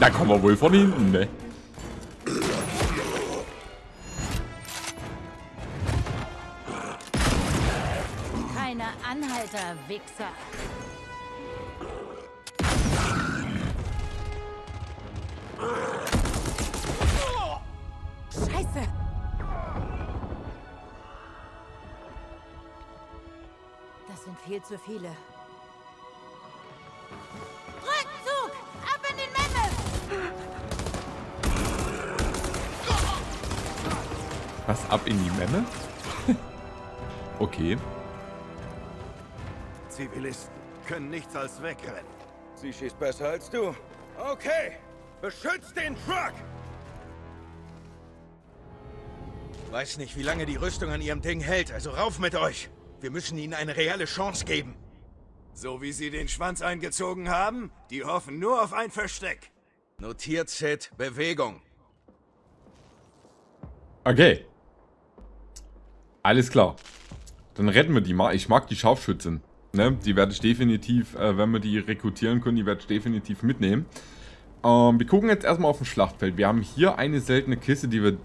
Da kommen wir wohl von hinten, ne? Keine Anhalter, Wichser. Scheiße! Das sind viel zu viele. Rückzug! Ab in den Memme! Was, ab in die Memme? Okay. Zivilisten können nichts als wegrennen. Sie schießt besser als du. Okay! Beschützt den Truck! Weiß nicht, wie lange die Rüstung an ihrem Ding hält, also rauf mit euch! Wir müssen ihnen eine reelle Chance geben. So wie sie den Schwanz eingezogen haben, die hoffen nur auf ein Versteck. Notiert, Sid, Bewegung. Okay. Alles klar. Dann retten wir die mal. Ich mag die Scharfschützen. Ne? Die werde ich definitiv, wenn wir die rekrutieren können, die werde ich definitiv mitnehmen. Wir gucken jetzt erstmal auf dem Schlachtfeld. Wir haben hier eine seltene Kiste, die wir...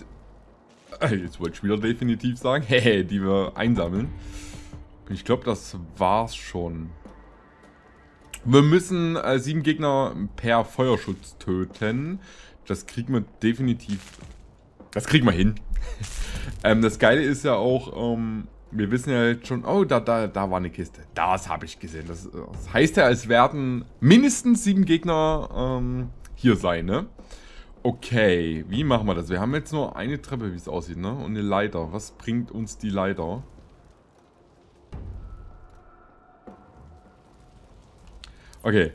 Jetzt wollte ich wieder definitiv sagen. Hehe, die wir einsammeln. Ich glaube, das war's schon. Wir müssen 7 Gegner per Feuerschutz töten. Das kriegen wir definitiv... Das kriegen wir hin. Das Geile ist ja auch... wir wissen ja jetzt schon, oh, da war eine Kiste. Das habe ich gesehen. Das heißt ja, es werden mindestens 7 Gegner hier sein, ne? Okay, wie machen wir das? Wir haben jetzt nur eine Treppe, wie es aussieht, ne? Und eine Leiter. Was bringt uns die Leiter? Okay.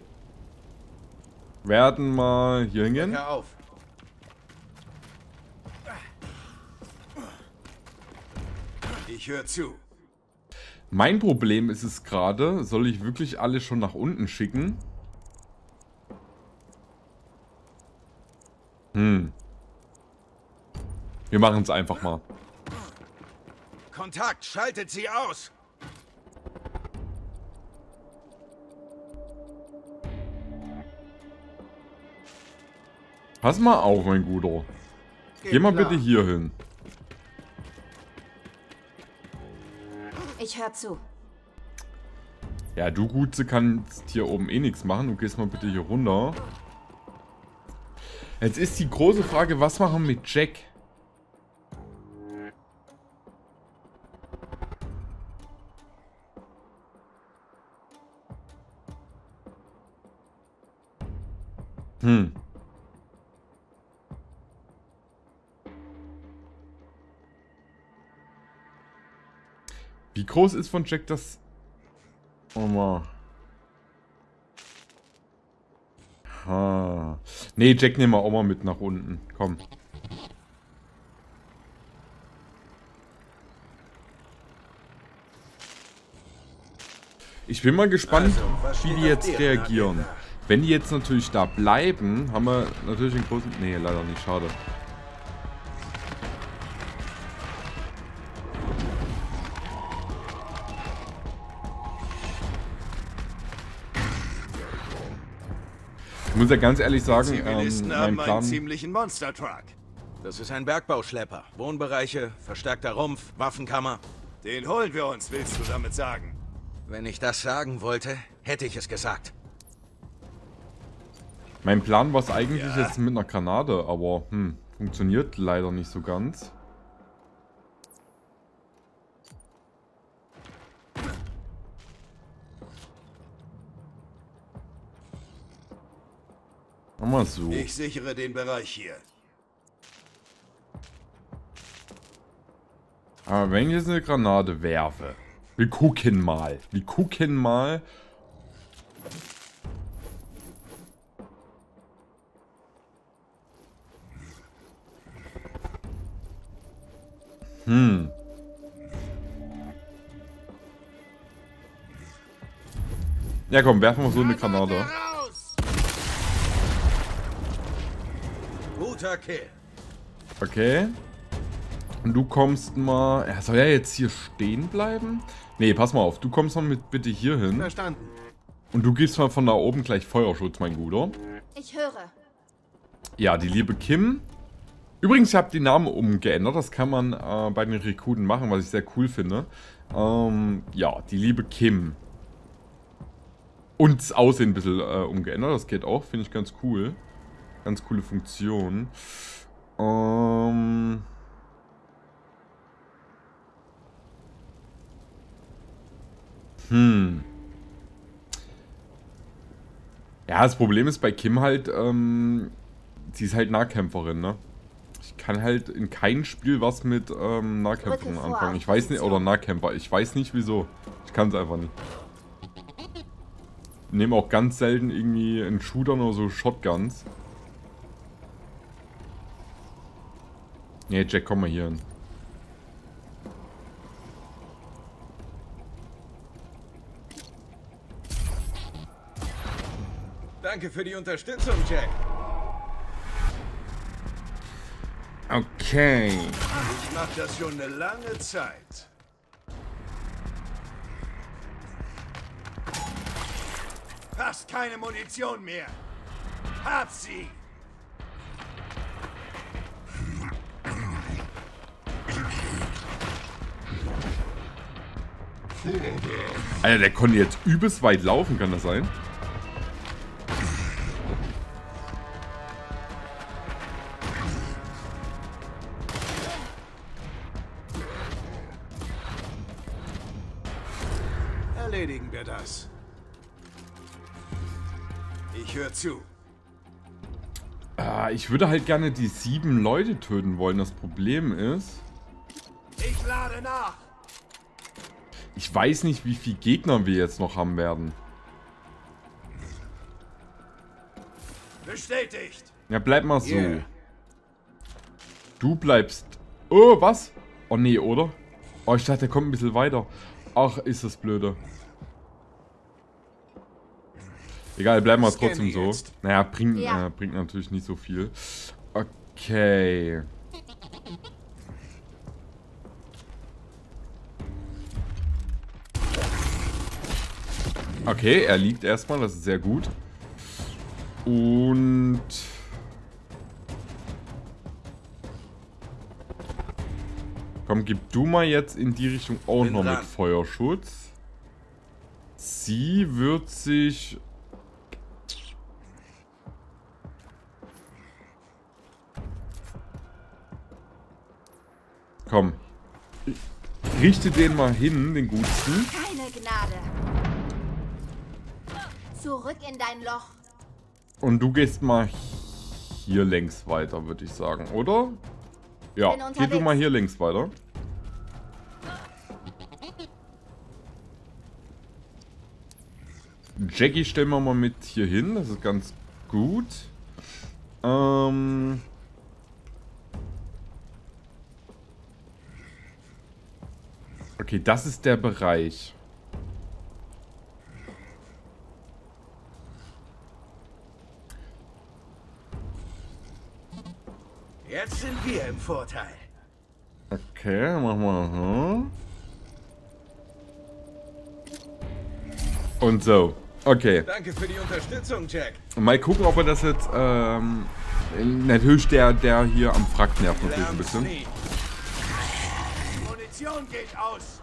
Werden mal hier hingehen. Hör auf. Ich höre zu. Mein Problem ist es gerade, soll ich wirklich alle schon nach unten schicken? Wir machen es einfach mal. Kontakt, schaltet sie aus. Pass mal auf, mein Guter. Geh mal bitte hier hin. Ich hör zu. Ja, du Gutze kannst hier oben eh nichts machen. Du gehst mal bitte hier runter. Jetzt ist die große Frage, was machen wir mit Jack? Wie groß ist von Jack das... Oh man. Ha. Nee, Jack nehmen wir auch mal mit nach unten. Komm. Ich bin mal gespannt, also, wie die jetzt reagieren. Agenda. Wenn die jetzt natürlich da bleiben, haben wir natürlich einen großen... Nee, leider nicht. Schade. Ich muss ja ganz ehrlich sagen, mein Plan... einen ziemlichen Monster-Truck. Das ist ein Bergbauschlepper. Wohnbereiche, verstärkter Rumpf, Waffenkammer. Den holen wir uns, willst du damit sagen? Wenn ich das sagen wollte, hätte ich es gesagt. Mein Plan war es eigentlich jetzt mit einer Granate, aber funktioniert leider nicht so ganz. Mal so. Ich sichere den Bereich hier. Aber wenn ich jetzt eine Granate werfe. Wir gucken mal. Wir gucken mal. Ja komm, werfen wir so eine Granate. Okay. Und du kommst mal... Er soll ja jetzt hier stehen bleiben? Nee, pass mal auf. Du kommst mal mit bitte hier hin. Verstanden. Und du gibst mal von da oben gleich Feuerschutz, mein Guter. Ich höre. Ja, die liebe Kim. Übrigens, ich habe den Namen umgeändert. Das kann man bei den Rekruten machen, was ich sehr cool finde. Ja, die liebe Kim. Und das Aussehen ein bisschen umgeändert. Das geht auch. Finde ich ganz cool. Ganz coole Funktion. Ja, das Problem ist bei Kim halt, sie ist halt Nahkämpferin, ne? Ich kann halt in keinem Spiel was mit Nahkämpfern anfangen. Ich weiß nicht, oder Nahkämpfer, ich weiß nicht wieso. Ich kann es einfach nicht. Ich nehme auch ganz selten irgendwie einen Shooter oder so Shotguns. Nee, Jack, komm mal hier hin. Danke für die Unterstützung, Jack. Okay. Ich mache das schon eine lange Zeit. Fast keine Munition mehr. Hab sie. Alter, der konnte jetzt übelst weit laufen, kann das sein? Erledigen wir das. Ich höre zu. Ich würde halt gerne die 7 Leute töten wollen. Das Problem ist... Ich lade nach. Ich weiß nicht, wie viele Gegner wir jetzt noch haben werden. Bestätigt. Ja, bleib mal so. Yeah. Du bleibst... Oh, was? Oh, nee, oder? Oh, ich dachte, der kommt ein bisschen weiter. Ach, ist das blöde. Egal, bleiben wir trotzdem so. Naja, bringt natürlich nicht so viel. Okay. Okay, er liegt erstmal, das ist sehr gut. Und... Komm, gib du mal jetzt in die Richtung auch noch mit Feuerschutz. Sie wird sich... Komm. Ich richte den mal hin, den Gutsten. Keine Gnade. Zurück in dein Loch. Und du gehst mal hier längs weiter, würde ich sagen, oder? Ja, geh du mal hier links weiter. Jackie stellen wir mal mit hier hin, das ist ganz gut. Okay, das ist der Bereich. Jetzt sind wir im Vorteil. Okay, machen wir und so. Okay. Danke für die Unterstützung, Jack. Mal gucken, ob er das jetzt natürlich der hier am Frack nervt natürlich ein bisschen. Munition geht aus.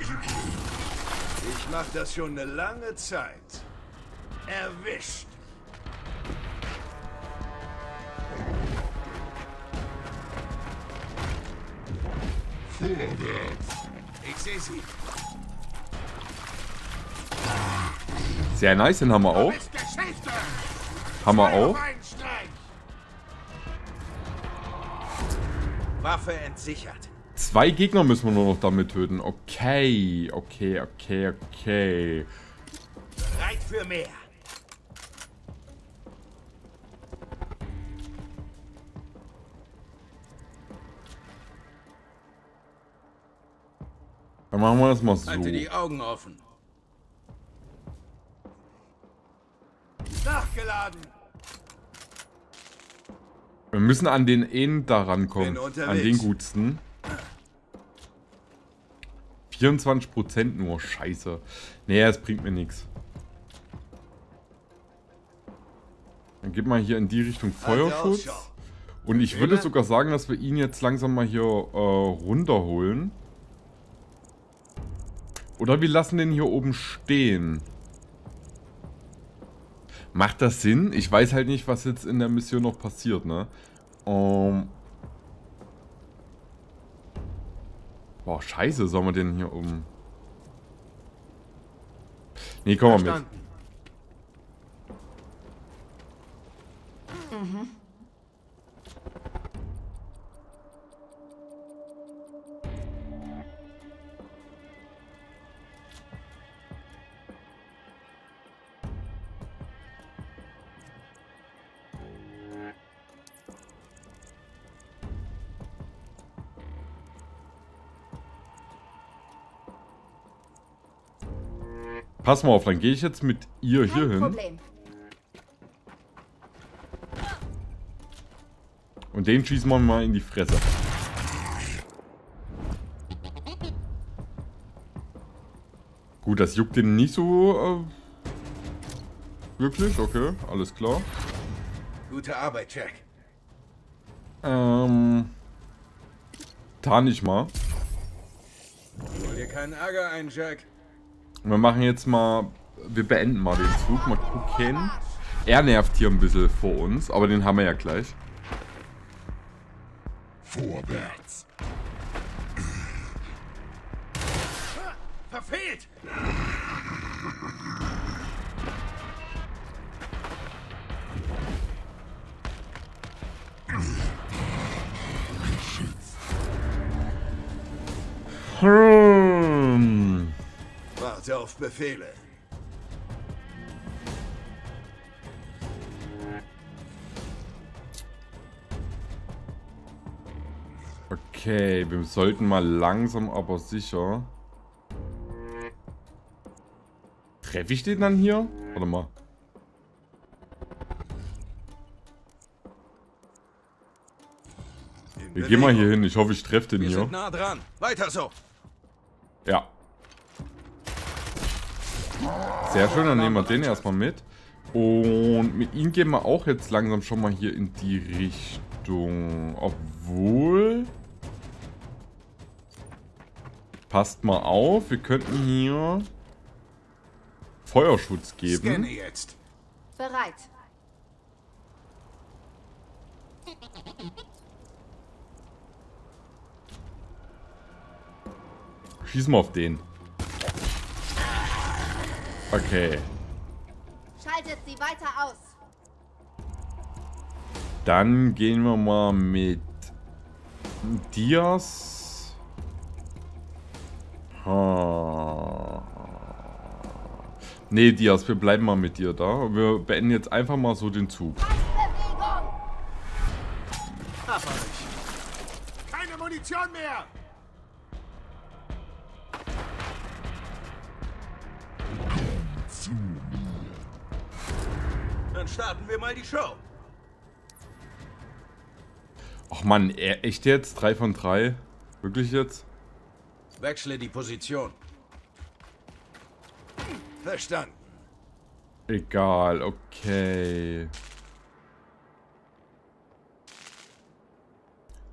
Ich mache das schon eine lange Zeit. Erwischt. Ich sehe sie. Sehr nice, den haben wir auch. Waffe entsichert. 2 Gegner müssen wir nur noch damit töten. Okay, okay, okay, okay. Bereit für mehr. Dann machen wir das mal so. Halte die Augen offen. Nachgeladen. Wir müssen an den End da rankommen. An den Gutsten. 24% nur. Scheiße. Nee, das bringt mir nichts. Dann gib mal hier in die Richtung Feuerschutz. Und ich würde sogar sagen, dass wir ihn jetzt langsam mal hier runterholen. Oder wir lassen den hier oben stehen. Macht das Sinn? Ich weiß halt nicht, was jetzt in der Mission noch passiert, ne? Boah, scheiße, sollen wir den hier oben... Nee, komm mal mit. Mhm. Pass mal auf, dann gehe ich jetzt mit ihr hier hin. Und den schießen wir mal in die Fresse. Gut, das juckt den nicht so wirklich. Okay, alles klar. Gute Arbeit, Jack. Tarn ich mal. Hol dir keinen Ärger ein, Jack. Wir machen jetzt mal, wir beenden mal den Zug, mal gucken. Er nervt hier ein bisschen vor uns, aber den haben wir ja gleich. Vorwärts. Verfehlt! Auf Befehle. Okay, wir sollten mal langsam, aber sicher. Treffe ich den dann hier? Warte mal. Wir gehen mal hier hin. Ich hoffe, ich treffe den hier. Wir sind nah dran. Weiter so. Ja. Sehr schön, dann nehmen wir den erstmal mit. Und mit ihm gehen wir auch jetzt langsam schon mal hier in die Richtung. Obwohl... Passt mal auf, wir könnten hier... Feuerschutz geben. Scanne jetzt. Bereit. Schießen wir auf den. Okay. Schaltet sie weiter aus. Dann gehen wir mal mit Dias. Nee, Dias, wir bleiben mal mit dir da. Wir beenden jetzt einfach mal so den Zug. Keine Munition mehr! Dann starten wir mal die Show. Ach Mann, echt jetzt? 3 von 3? Wirklich jetzt? Wechsle die Position. Verstanden. Egal, okay.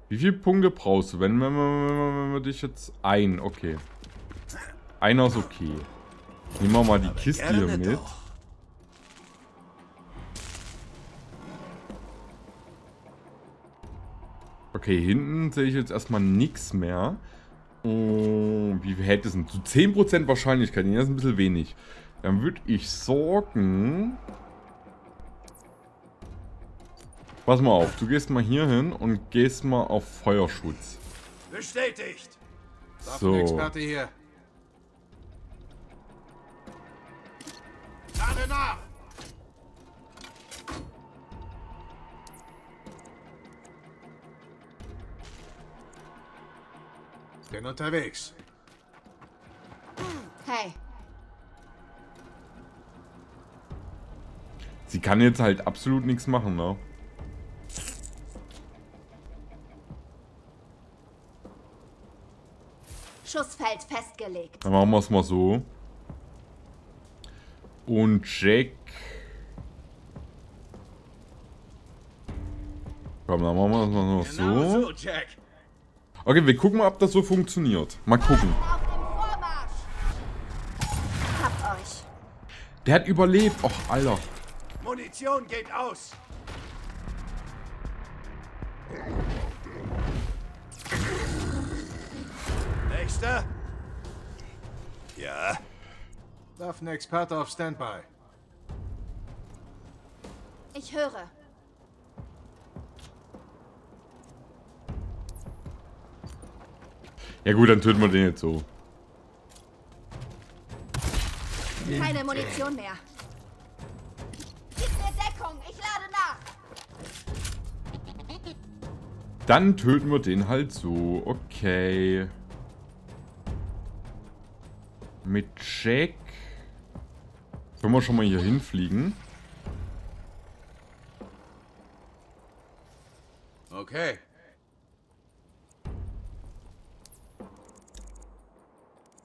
Wie viele Punkte brauchst du, wenn wir dich jetzt ein? Okay. Einer ist okay. Nehmen wir mal die Kiste hier mit. Okay, hinten sehe ich jetzt erstmal nichts mehr. Oh, wie viel hält es denn? Zu 10% Wahrscheinlichkeit, das ist ein bisschen wenig. Dann würde ich sorgen... Pass mal auf, du gehst mal hier hin und gehst mal auf Feuerschutz. Bestätigt! So. Waffenexperte hier. Bin unterwegs. Hey. Sie kann jetzt halt absolut nichts machen, ne? Schussfeld festgelegt. Dann machen wir es mal so. Und Jack Komm, dann machen wir das noch so. Okay, wir gucken mal, ob das so funktioniert. Mal gucken. Hab euch. Der hat überlebt. Och, Alter. Munition geht aus. Nächster? Ja. Waffenexperte auf Standby. Ich höre. Ja gut, dann töten wir den jetzt so. Keine Munition mehr. Gib mir Deckung, ich lade nach. Dann töten wir den halt so. Okay. Mit Jack. Können wir schon mal hier hinfliegen? Okay.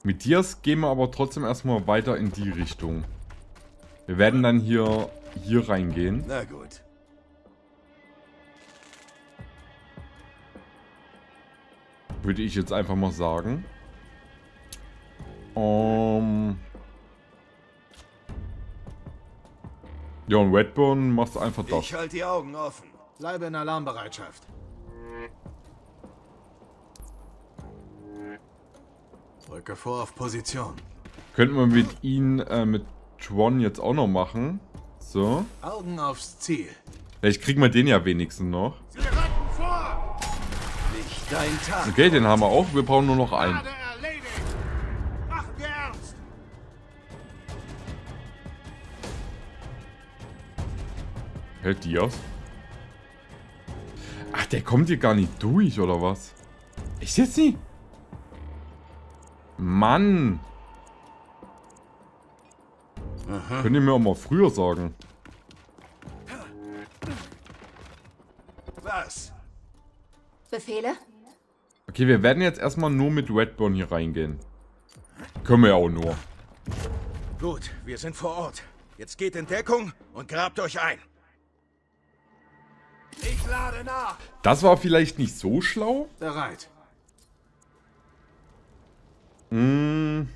Mit Dias gehen wir aber trotzdem erstmal weiter in die Richtung. Wir werden dann hier reingehen. Na gut. Würde ich jetzt einfach mal sagen. Ja, und Redburn machst du einfach das. Ich halte die Augen offen. Bleibe in Alarmbereitschaft. Drücke vor auf Position. Könnten wir mit ihnen, mit Tron jetzt auch noch machen. So. Augen aufs Ziel. Vielleicht kriegen wir den ja wenigstens noch. Sie raten vor! Nicht dein Tag. Okay, den haben wir auch. Wir brauchen nur noch einen. Hält die aus? Ach, der kommt hier gar nicht durch, oder was? Ich seh's nicht. Mann. Aha. Könnt ihr mir auch mal früher sagen. Was? Befehle? Okay, wir werden jetzt erstmal nur mit Redburn hier reingehen. Können wir ja auch nur. Gut, wir sind vor Ort. Jetzt geht in Deckung und grabt euch ein. Ich lade nach. Das war vielleicht nicht so schlau. Bereit. Hm.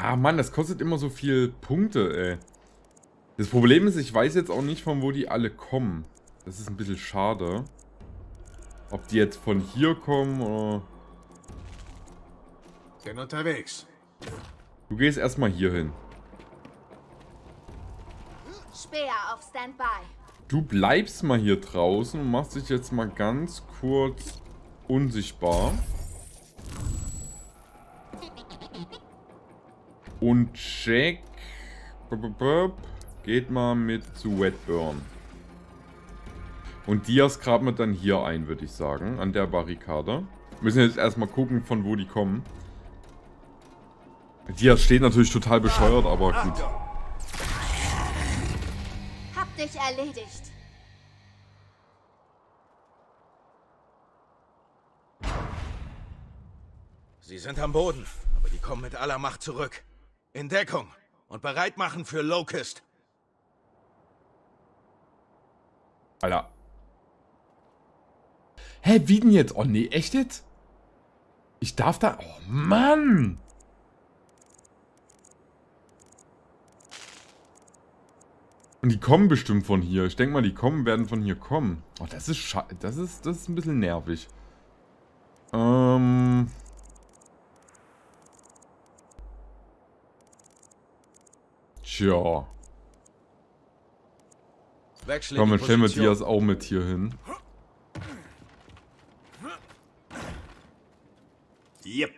Ah, Mann, das kostet immer so viel Punkte, ey. Das Problem ist, ich weiß jetzt auch nicht, von wo die alle kommen. Das ist ein bisschen schade. Ob die jetzt von hier kommen oder... Bin unterwegs. Du gehst erstmal hier hin. Speer auf Standby. Du bleibst mal hier draußen und machst dich jetzt mal ganz kurz unsichtbar. Und Jack geht mal mit zu Redburn. Und Dias graben wir dann hier ein, würde ich sagen, an der Barrikade. Wir müssen jetzt erstmal gucken, von wo die kommen. Dias steht natürlich total bescheuert, aber gut. Dich erledigt. Sie sind am Boden, aber die kommen mit aller Macht zurück. In Deckung und bereit machen für Locust. Alter. Hä, wie denn jetzt? Oh nee, echt jetzt? Ich darf da... Oh Mann! Und die kommen bestimmt von hier. Ich denke mal, die werden von hier kommen. Oh, das ist scheiße. Das ist ein bisschen nervig. Tja. Komm, dann stellen wir Dias auch mit hier hin. Yep.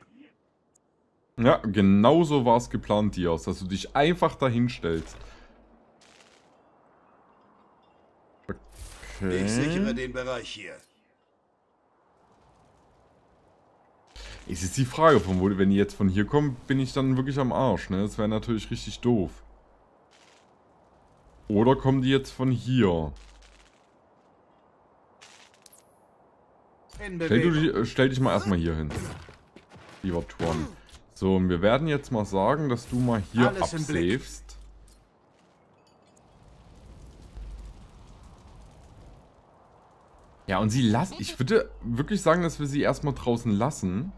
Ja, genau so war es geplant, Dias, dass du dich einfach dahin stellst. Okay. Ich sichere den Bereich hier. Es ist die Frage, von wo, wenn die jetzt von hier kommen, bin ich dann wirklich am Arsch, ne? Das wäre natürlich richtig doof. Oder kommen die jetzt von hier? Stell dich mal erstmal hier hin. Lieber Twan. So, und wir werden jetzt mal sagen, dass du mal hier absafest. Ja, und sie lassen... Ich würde wirklich sagen, dass wir sie erstmal draußen lassen.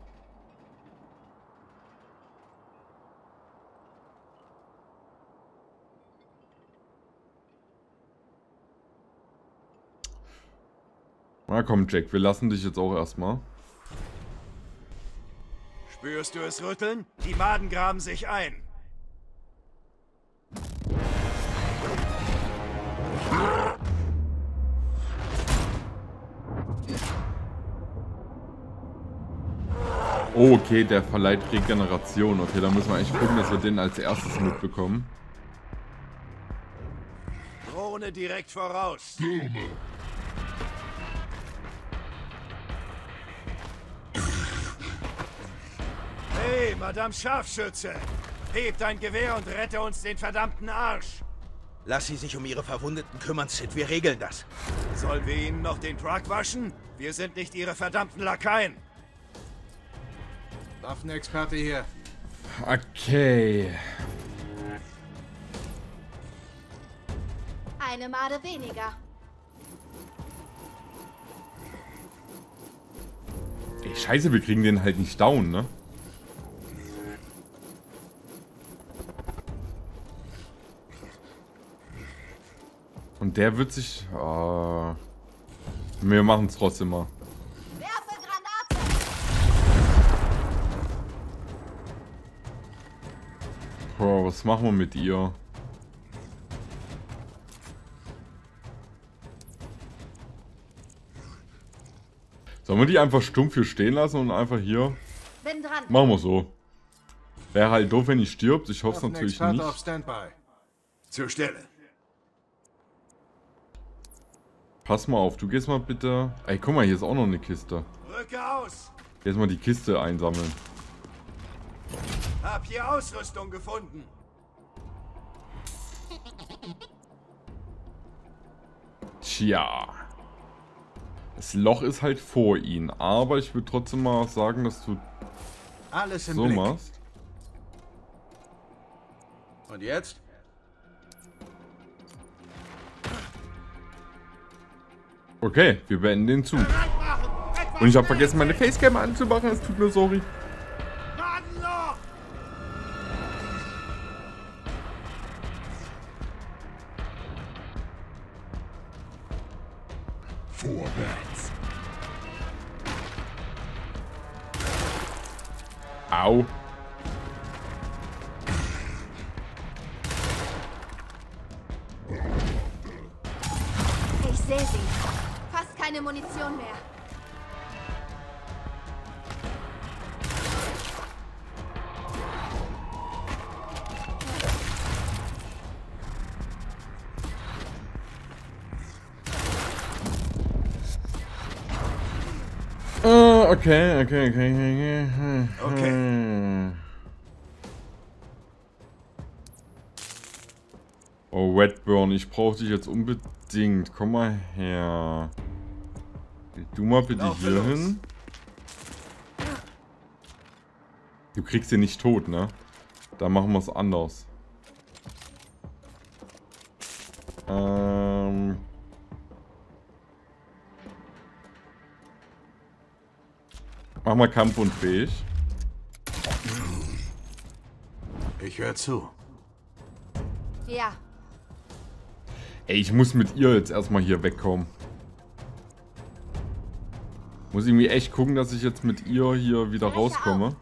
Na komm, Jack, wir lassen dich jetzt auch erstmal. Spürst du es rütteln? Die Maden graben sich ein. Oh, okay, der verleiht Regeneration. Okay, da müssen wir eigentlich gucken, dass wir den als erstes mitbekommen. Drohne direkt voraus. Stürme. Hey, Madame Scharfschütze! Heb dein Gewehr und rette uns den verdammten Arsch! Lass sie sich um ihre Verwundeten kümmern, Sid. Wir regeln das. Sollen wir ihnen noch den Truck waschen? Wir sind nicht ihre verdammten Lakaien! Waffenexperte hier. Okay. Eine Made weniger. Ey, scheiße, wir kriegen den halt nicht down, ne? Und der wird sich... Oh, wir machen es trotzdem mal. Bro, was machen wir mit ihr? Sollen wir die einfach stumpf hier stehen lassen und einfach hier... Bin dran. Machen wir so. Wäre halt doof, wenn die stirbt. Ich hoffe es natürlich nicht. Auf Standby. Zur Stelle. Pass mal auf, du gehst mal bitte... Ey, guck mal, hier ist auch noch eine Kiste. Rücke aus! Jetzt mal die Kiste einsammeln. Hab hier Ausrüstung gefunden. Tja. Das Loch ist halt vor ihnen, aber ich würde trotzdem mal sagen, dass du alles im Blick machst. Und jetzt? Okay, wir beenden den Zug. Und ich habe vergessen, meine Facecam anzumachen. Es tut mir sorry. Vorwärts. Au. Ich sehe sie. Fast keine Munition mehr. Okay. Oh, Redburn, ich brauche dich jetzt unbedingt. Komm mal her. Du mal bitte hier hin. Du kriegst den nicht tot, ne? Da machen wir es anders. Mach mal kampfunfähig. Ich höre zu. Ja. Ey, ich muss mit ihr jetzt erstmal hier wegkommen. Muss irgendwie echt gucken, dass ich jetzt mit ihr hier wieder rauskomme.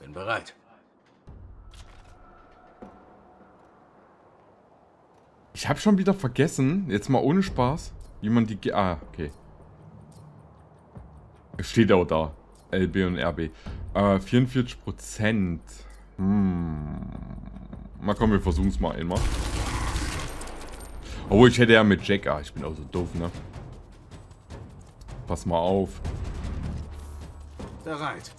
Bin bereit. Ich habe schon wieder vergessen, jetzt mal ohne Spaß, wie man die... Ah, okay. Steht auch da. LB und RB. 44%. Na komm, wir versuchen es mal einmal. Obwohl, ich hätte ja mit Jack... Ah, ich bin auch so doof, ne? Pass mal auf. Bereit.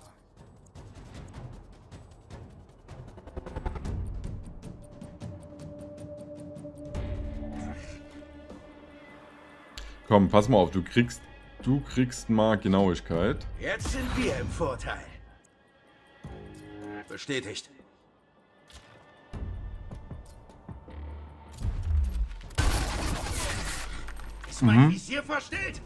Komm, pass mal auf, du kriegst mal Genauigkeit. Jetzt sind wir im Vorteil. Bestätigt. ist mein Visier verstellt.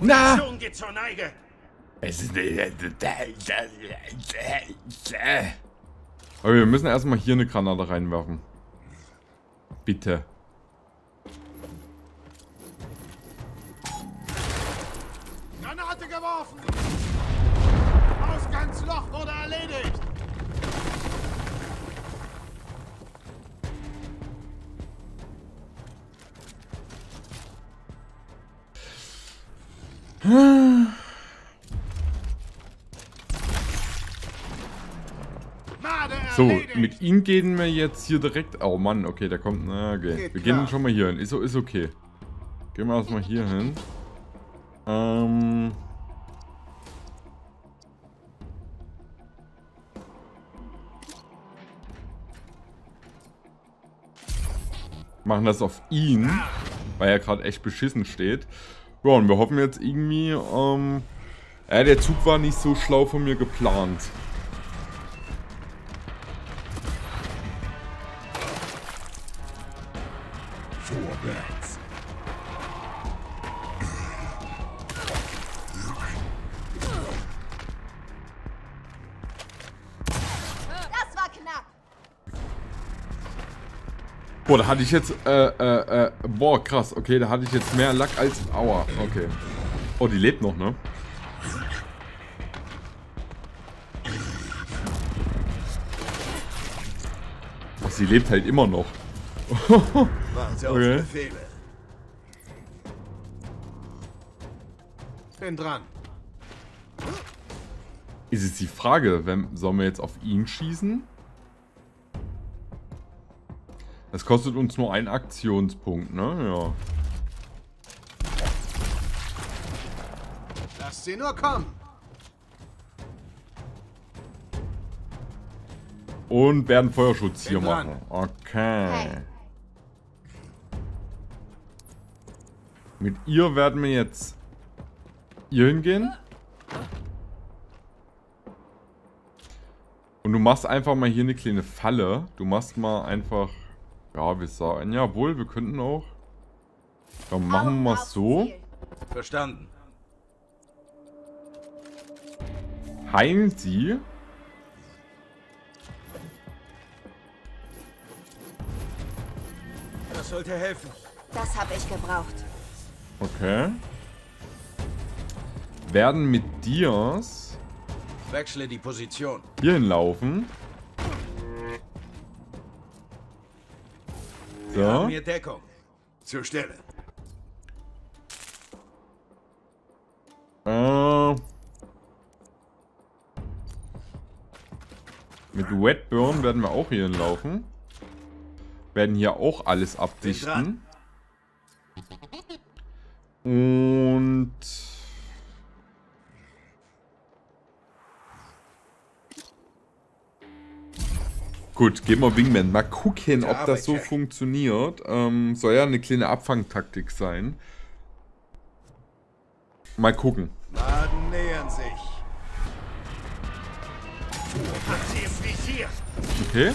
Na! Die Aktion geht zur Neige. Aber wir müssen erstmal hier eine Granate reinwerfen. Bitte. Granate geworfen! Ausgangsloch wurde erledigt! So, mit ihm gehen wir jetzt hier direkt. Oh Mann, okay, der kommt. Na, okay. Wir gehen schon mal hier hin. Ist okay. Gehen wir erstmal hier hin. Machen das auf ihn, weil er gerade echt beschissen steht. Ja, und wir hoffen jetzt irgendwie, der Zug war nicht so schlau von mir geplant. Vorwärts. Das war knapp. Boah, da hatte ich jetzt, boah, krass, okay, da hatte ich jetzt mehr Lack als, aua, okay. Oh, die lebt noch, ne? Oh, sie lebt halt immer noch. Okay. Bin dran. Ist es die Frage, sollen wir jetzt auf ihn schießen? Das kostet uns nur einen Aktionspunkt, ne? Ja. Lass sie nur kommen. Und werden Feuerschutz hier machen. Okay. Mit ihr werden wir jetzt hier hingehen. Und du machst einfach mal hier eine kleine Falle. Du machst mal einfach... Ja, wir sagen... Jawohl, wir könnten auch... Dann machen wir mal so. Verstanden. Heilen sie. Das sollte helfen. Das habe ich gebraucht. Okay. Werden mit Dias... Wechsle die Position. Hier hinlaufen. So. Wir haben hier Deckung. Zur Stelle. Mit Wetburn werden wir auch hier hinlaufen. Werden hier auch alles abdichten. Und gut, gehen wir Wingman. Mal gucken, ob das so funktioniert. Soll ja eine kleine Abfangtaktik sein. Mal gucken. Laden nähern sich. Okay.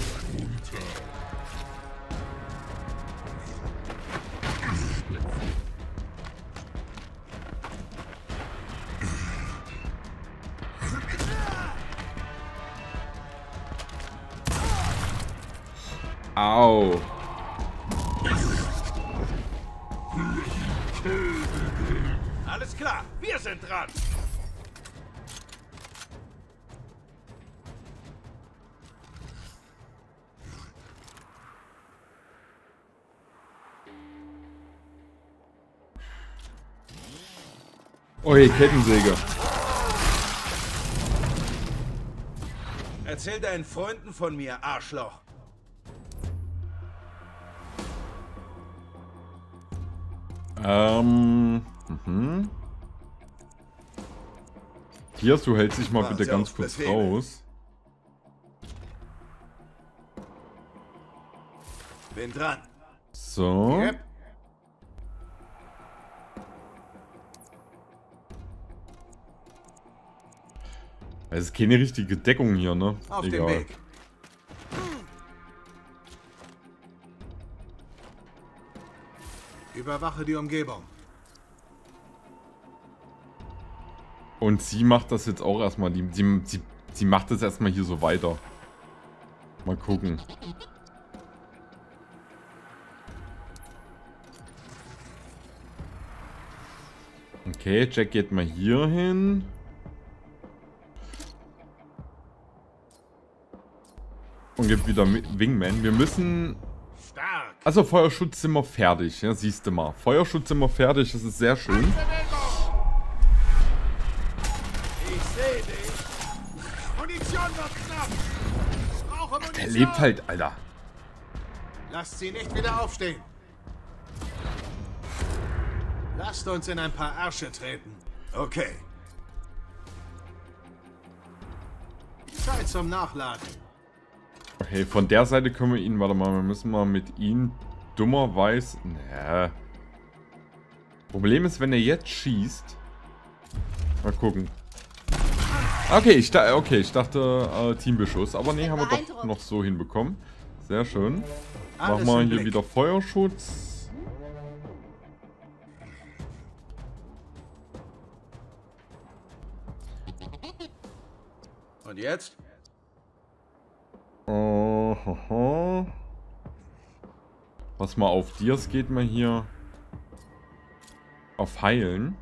Au. Alles klar, wir sind dran. Oh, hier Kettensäge. Erzähl deinen Freunden von mir, Arschloch. Hier, du hältst dich mal bitte ganz kurz raus. Bin dran. So. Yep. Es ist keine richtige Deckung hier, ne? Auf dem Weg. Überwache die Umgebung. Und sie macht das jetzt auch erstmal. Sie macht das erstmal hier so weiter. Mal gucken. Okay, Jack geht mal hier hin. Und gibt wieder Wingman. Wir müssen... Also Feuerschutz sind wir fertig. Ja, siehst du mal. Feuerschutz sind wir fertig. Das ist sehr schön. Ach, der lebt halt, Alter. Lasst sie nicht wieder aufstehen. Lasst uns in ein paar Ärsche treten. Okay. Zeit zum Nachladen. Okay, von der Seite können wir ihn... Warte mal, wir müssen mal mit ihm dummerweise... Naja. Problem ist, wenn er jetzt schießt... Mal gucken. Okay, ich dachte Teambeschuss. Aber nee, haben wir doch noch so hinbekommen. Sehr schön. Machen wir hier wieder Feuerschutz. Und jetzt? Oh, ho, ho. Pass mal auf, Dias geht mal hier auf Heilen.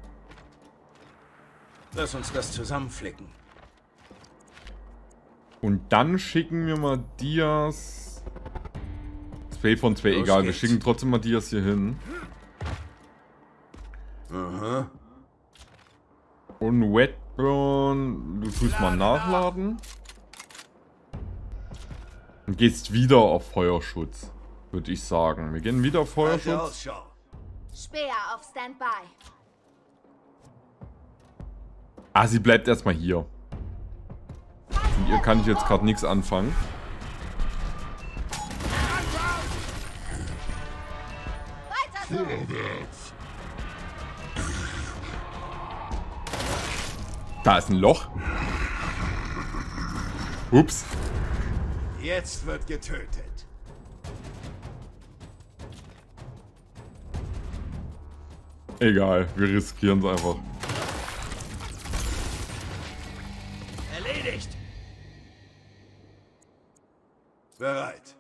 Lass uns das zusammenflicken. Und dann schicken wir mal Dias. 2 von 2, egal, wir schicken trotzdem mal Dias hier hin. Aha. Und Wetburn, du tust mal nachladen. Und gehst wieder auf Feuerschutz, würde ich sagen. Wir gehen wieder auf Feuerschutz. Speer auf Standby. Ah, sie bleibt erstmal hier. Mit ihr kann ich jetzt gerade nichts anfangen. Weiter so. Da ist ein Loch. Ups. Jetzt wird getötet. Egal, wir riskieren es einfach. Erledigt. Bereit.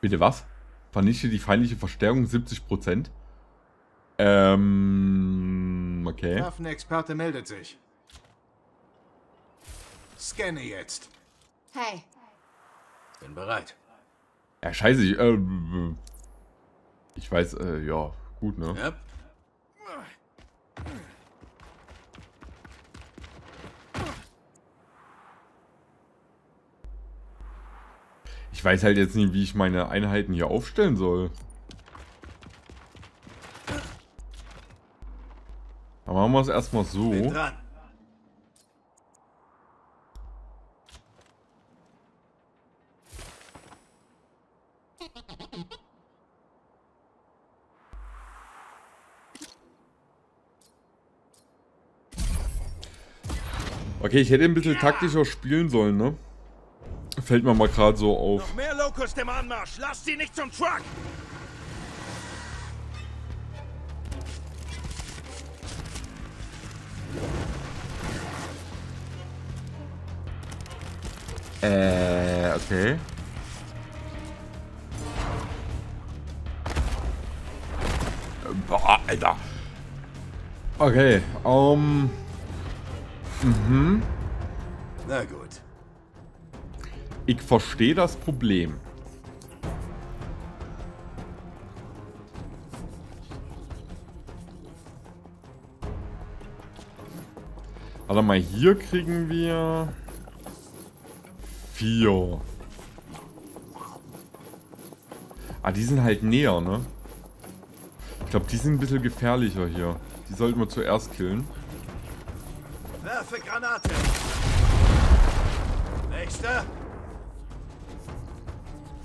Bitte was? Vernichte die feindliche Verstärkung 70%. Okay. Waffenexperte meldet sich. Scanne jetzt. Hey. Bin bereit. Ja, scheiße. Ich weiß, ja, gut, ne? Yep. Ich weiß halt jetzt nicht, wie ich meine Einheiten hier aufstellen soll. Dann machen wir es erstmal so. Okay, ich hätte ein bisschen taktischer spielen sollen, ne? Fällt mir mal gerade so auf. Noch mehr Locust im Anmarsch. Lass sie nicht zum Truck. Okay. Boah, Alter. Okay, Na gut. Ich verstehe das Problem. Warte mal, hier kriegen wir... 4. Ah, die sind halt näher, ne? Ich glaube, die sind ein bisschen gefährlicher hier. Die sollten wir zuerst killen. Werfe Granate. Nächste.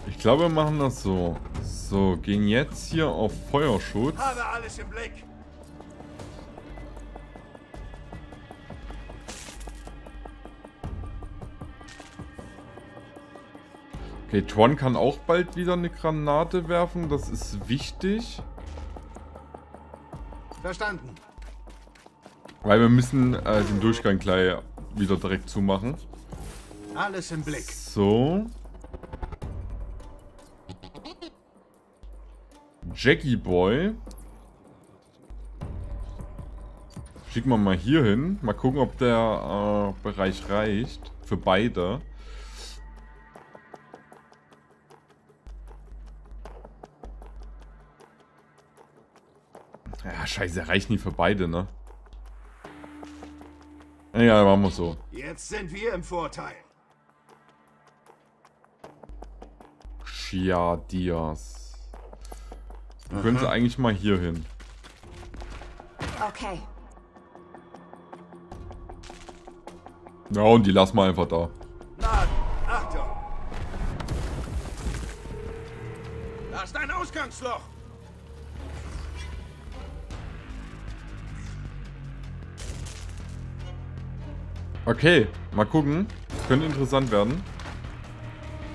Ich glaube, wir machen das so. So, gehen jetzt hier auf Feuerschutz. Habe alles im Blick. Okay, Tron kann auch bald wieder eine Granate werfen. Das ist wichtig. Verstanden. Weil wir müssen den Durchgang gleich wieder direkt zumachen. Alles im Blick. So. Jackie Boy. Schicken wir mal hier hin. Mal gucken, ob der Bereich reicht. Für beide. Ja, scheiße, reicht nie für beide, ne? Egal, machen wir so. Jetzt sind wir im Vorteil. Chia Diaz. Du könntest eigentlich mal hier hin. Okay. Ja, und die lassen wir einfach da. Laden. Achtung! Da ist ein Ausgangsloch! Okay, mal gucken. Könnte interessant werden.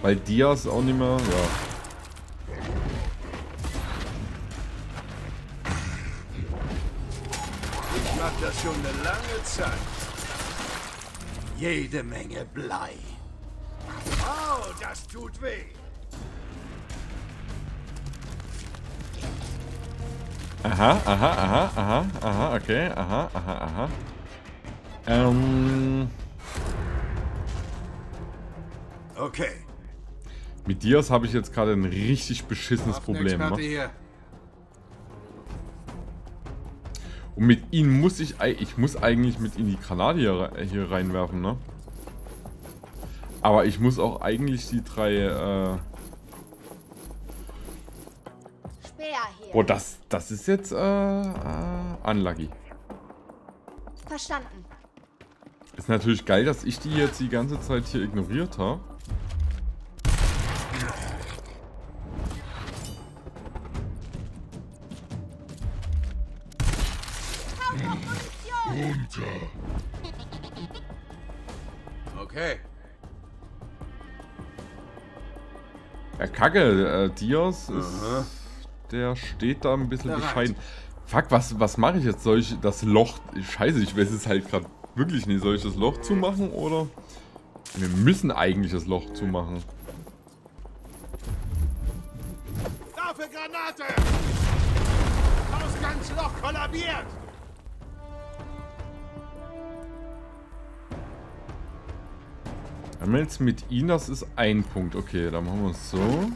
Weil Diaz auch nicht mehr... Ja. Ich mach das schon eine lange Zeit. Jede Menge Blei. Oh, das tut weh. Aha, aha, aha, aha, aha, okay, aha, aha, aha. Okay. Mit Diaz habe ich jetzt gerade ein richtig beschissenes Problem. Ne? Und mit ihnen muss ich... Ich muss eigentlich mit ihnen die Granate hier reinwerfen, ne? Aber ich muss auch eigentlich die drei... Boah, das ist jetzt... unlucky. Verstanden. Ist natürlich geil, dass ich die jetzt die ganze Zeit hier ignoriert habe. Okay. Ja, Kacke, Diaz ist... Der steht da ein bisschen bescheiden. Fuck, was mache ich jetzt? Soll ich das Loch... Scheiße, ich weiß es halt gerade wirklich nicht. Soll ich das Loch zumachen oder... Wir müssen eigentlich das Loch zumachen. Dafür Granate! Ausgangsloch kollabiert! Haben wir jetzt mit ihnen, das ist ein Punkt. Okay, dann machen wir es so.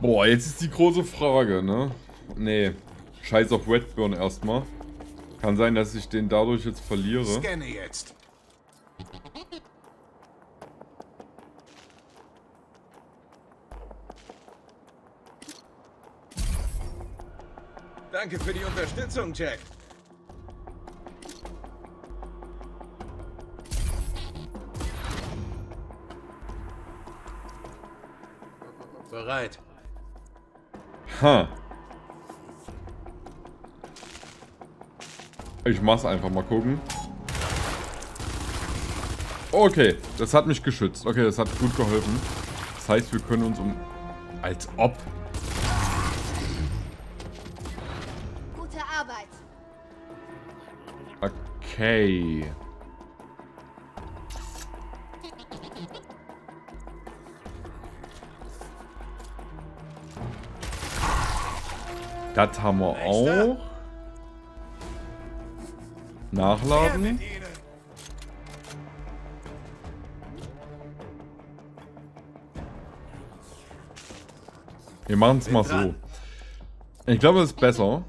Boah, jetzt ist die große Frage, ne? Nee, scheiß auf Redburn erstmal. Kann sein, dass ich den dadurch jetzt verliere. Scanne jetzt. Danke für die Unterstützung, Jack. Bereit. Ha. Ich mach's einfach mal gucken. Okay, das hat mich geschützt. Okay, das hat gut geholfen. Das heißt, wir können uns um... Als ob. Gute Arbeit. Okay. Das haben wir auch. Nachladen. Wir machen es mal so. Ich glaube, es ist besser.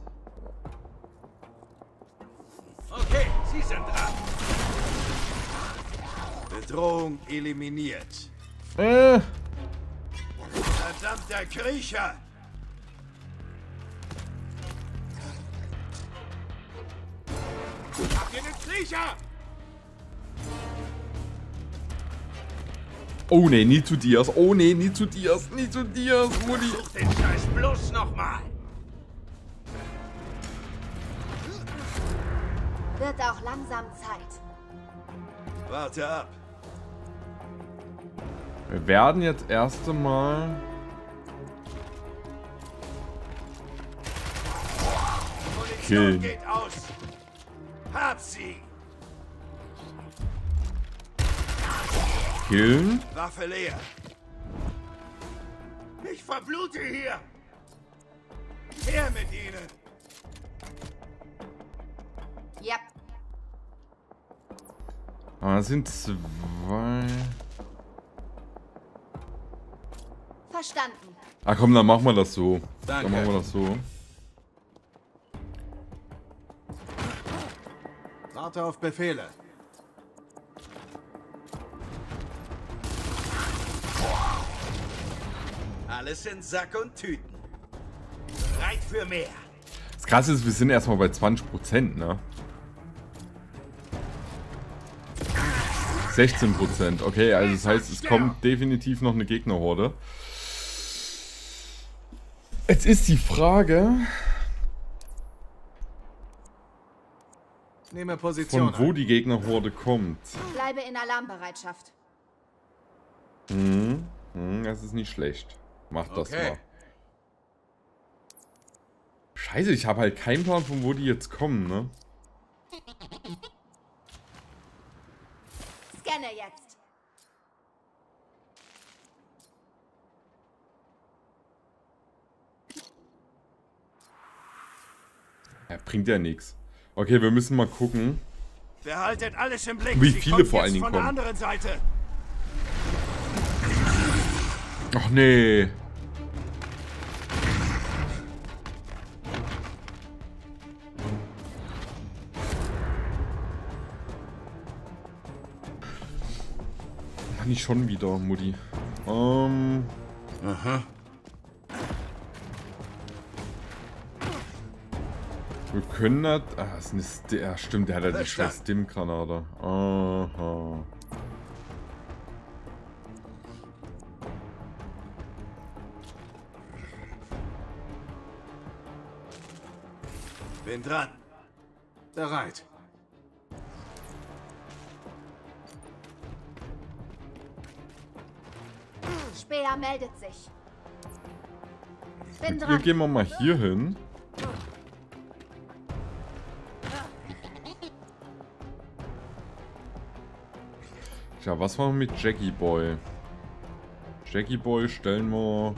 Okay, Sie sind dran. Bedrohung eliminiert. Verdammter Kriecher! Habt ihr einen Kriecher? Oh ne, nie zu Diaz. Oh ne, nie zu Diaz. Nie zu Diaz, Mutti. Such den Scheiß bloß nochmal. Wird auch langsam Zeit. Warte ab. Wir werden jetzt erst einmal killen. Geht aus. Hab sie. Killen. Waffe leer. Ich verblute hier. Her mit ihnen. Ja. Ah, das sind zwei. Verstanden. Ah komm, dann machen wir das so. Danke. Dann machen wir das so. Warte auf Befehle. Alles in Sack und Tüten. Bereit für mehr. Das Krasse ist, wir sind erstmal bei 20%, ne? 16%, okay, also das heißt, es kommt definitiv noch eine Gegnerhorde. Jetzt ist die Frage, nehme Position von wo die Gegnerhorde kommt. Bleibe in Alarmbereitschaft. Hm, das ist nicht schlecht. Mach das mal. Scheiße, ich habe halt keinen Plan, von wo die jetzt kommen, ne? Jetzt. Ja, bringt ja nichts. Okay, wir müssen mal gucken. Behaltet alles im Blick. Wie viele vor allen Dingen kommen. Von der anderen Seite. Ach nee. Nicht schon wieder, Mutti. Aha. Wir können das. Ah, das ist der. Ja, stimmt, der hat ja die scheiß Stimmgranate. Aha. Bin dran. Bereit. Speer meldet sich. Bin dran. Hier gehen wir mal hier hin. Tja, was machen wir mit Jackie Boy? Jackie Boy stellen wir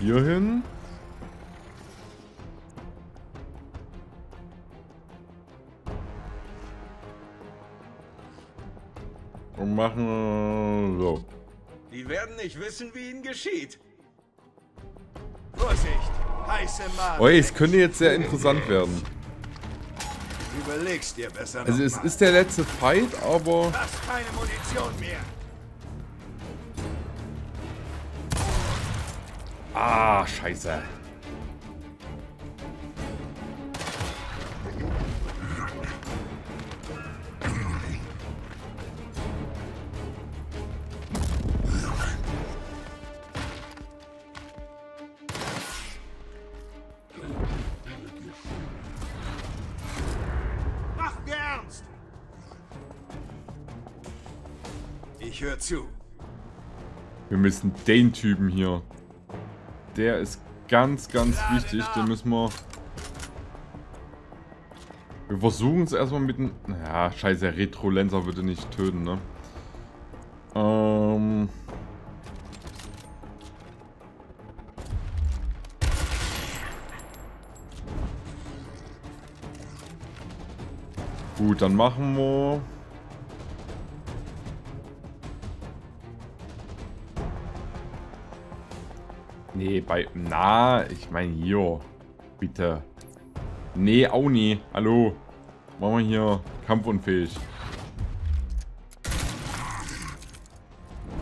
hier hin. Und machen so. Die werden nicht wissen, wie ihnen geschieht. Vorsicht, heiße Mann. Oh, es könnte jetzt sehr interessant werden. Überlegst dir besser. Also es ist der letzte Fight, aber. Du hast keine Munition mehr. Ah, scheiße. Hör zu. Wir müssen den Typen hier. Der ist ganz, ganz wichtig. Den müssen wir. Wir versuchen es erstmal mit dem. Ja, scheiße, Retro-Lenser würde nicht töten, ne? Gut, dann machen wir. Nee, bei. Na, ich meine hier. Bitte. Nee, auch nie. Hallo. Machen wir hier kampfunfähig.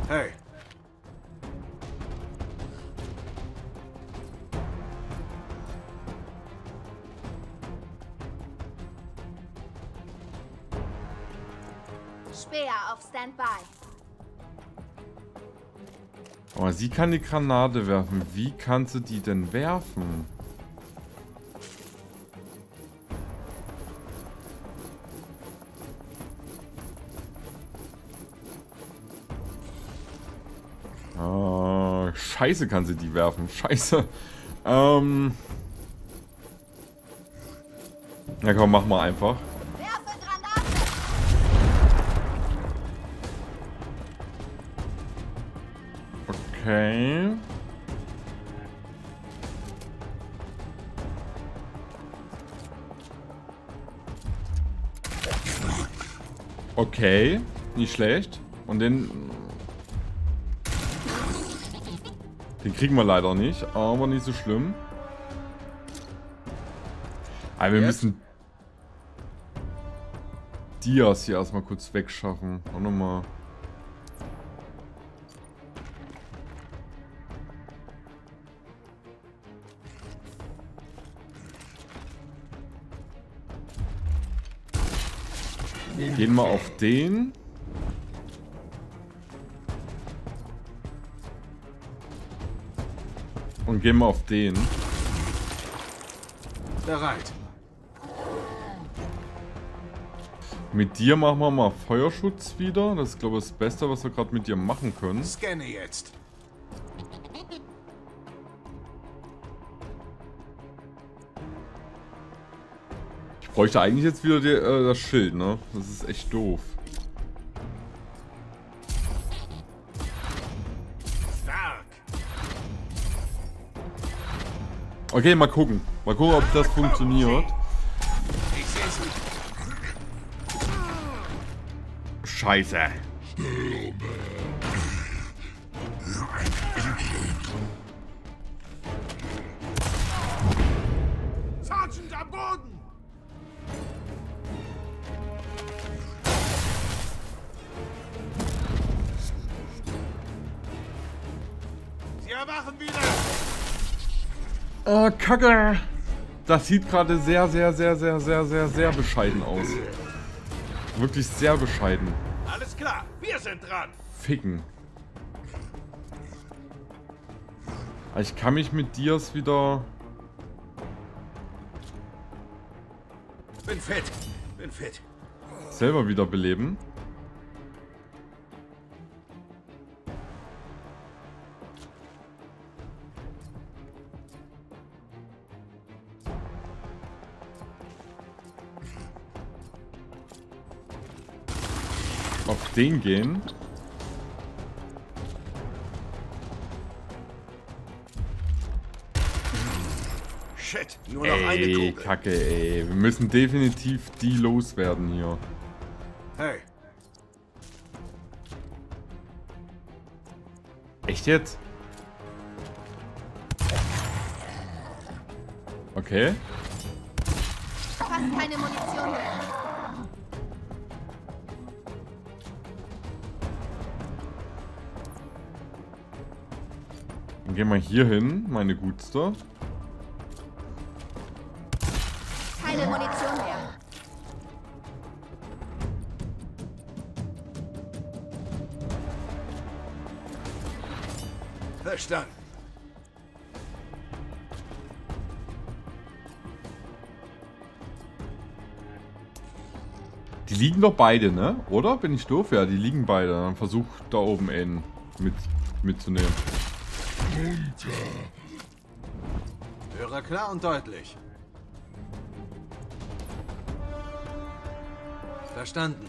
Hey. Speer auf Standby. Aber sie kann die Granate werfen. Wie kannst du die denn werfen? Scheiße kann sie die werfen. Scheiße. Na komm, mach mal einfach. Okay. Okay, nicht schlecht. Und den kriegen wir leider nicht, aber nicht so schlimm. Aber wir müssen Dias hier erstmal kurz wegschaffen. Auch nochmal. Gehen wir auf den. Und gehen wir auf den. Bereit. Mit dir machen wir mal Feuerschutz wieder. Das ist, glaube ich, das Beste, was wir gerade mit dir machen können. Scanne jetzt. Ich bräuchte eigentlich jetzt wieder das Schild, ne? Das ist echt doof. Okay, mal gucken. Mal gucken, ob das funktioniert. Scheiße. Sergeant, am Boden! Sie erwachen wieder! Oh, Kacke! Das sieht gerade sehr bescheiden aus. Wirklich sehr bescheiden. Alles klar, wir sind dran! Ficken. Ich kann mich mit Dias wieder... Bin fit. ...selber wieder beleben. Auf den gehen. Shit, nur noch eine Kugel. Kacke, ey. Wir müssen definitiv die loswerden hier. Hey. Echt jetzt? Okay. Fast keine Munition mehr. Gehen wir hier hin, meine Gutste. Keine Munition mehr. Verstanden. Die liegen doch beide, ne? Oder? Bin ich doof? Ja, die liegen beide. Dann versuch da oben einen mitzunehmen. Höre klar und deutlich. Verstanden.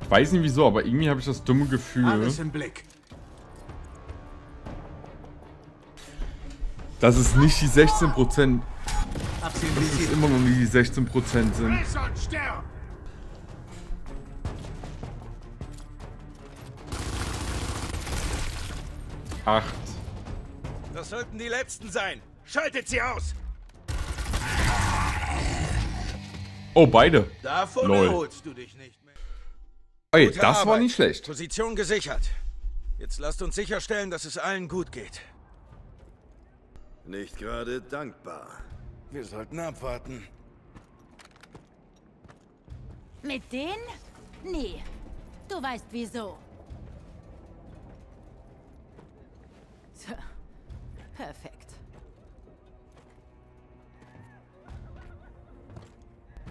Ich weiß nicht wieso, aber irgendwie habe ich das dumme Gefühl. Alles im Blick. Dass es nicht die 16%. Dass es immer noch nie die 16% sind. Acht. Das sollten die letzten sein. Schaltet sie aus. Oh, beide. Davon erholst du dich nicht mehr. Ey, das war nicht schlecht. Position gesichert. Jetzt lasst uns sicherstellen, dass es allen gut geht. Nicht gerade dankbar. Wir sollten abwarten. Mit denen? Nee. Du weißt wieso. Perfekt.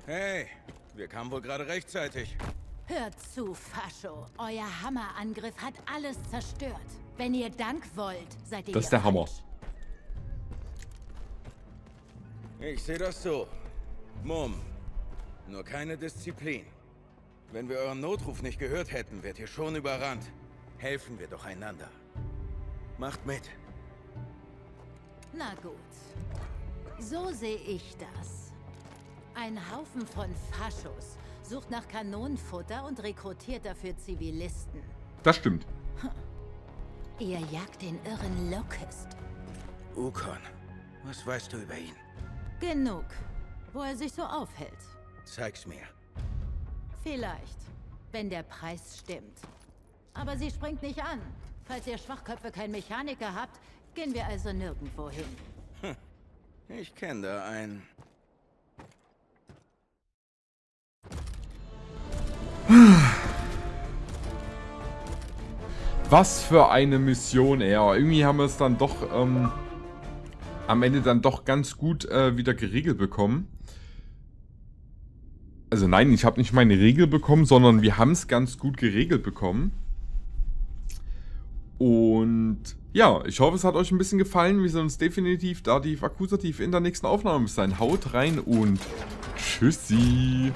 Hey, wir kamen wohl gerade rechtzeitig. Hört zu, Fascho. Euer Hammerangriff hat alles zerstört. Wenn ihr Dank wollt, seid ihr... Das ist der Hammer. Ich sehe das so. Mumm. Nur keine Disziplin. Wenn wir euren Notruf nicht gehört hätten, wärt ihr schon überrannt. Helfen wir doch einander. Macht mit. Na gut. So sehe ich das. Ein Haufen von Faschos sucht nach Kanonenfutter und rekrutiert dafür Zivilisten. Das stimmt. Ihr jagt den irren Locust. Ukon, was weißt du über ihn? Genug. Wo er sich so aufhält. Zeig's mir. Vielleicht, wenn der Preis stimmt. Aber sie springt nicht an. Falls ihr Schwachköpfe keinen Mechaniker habt, gehen wir also nirgendwo hin. Ich kenne da einen. Was für eine Mission, ja. Irgendwie haben wir es dann doch am Ende dann doch ganz gut wieder geregelt bekommen. Also nein, ich habe nicht meine Regel bekommen, sondern wir haben es ganz gut geregelt bekommen. Und ja, ich hoffe, es hat euch ein bisschen gefallen. Wir sehen uns definitiv Dativ Akkusativ in der nächsten Aufnahme. Bis dahin, haut rein und tschüssi.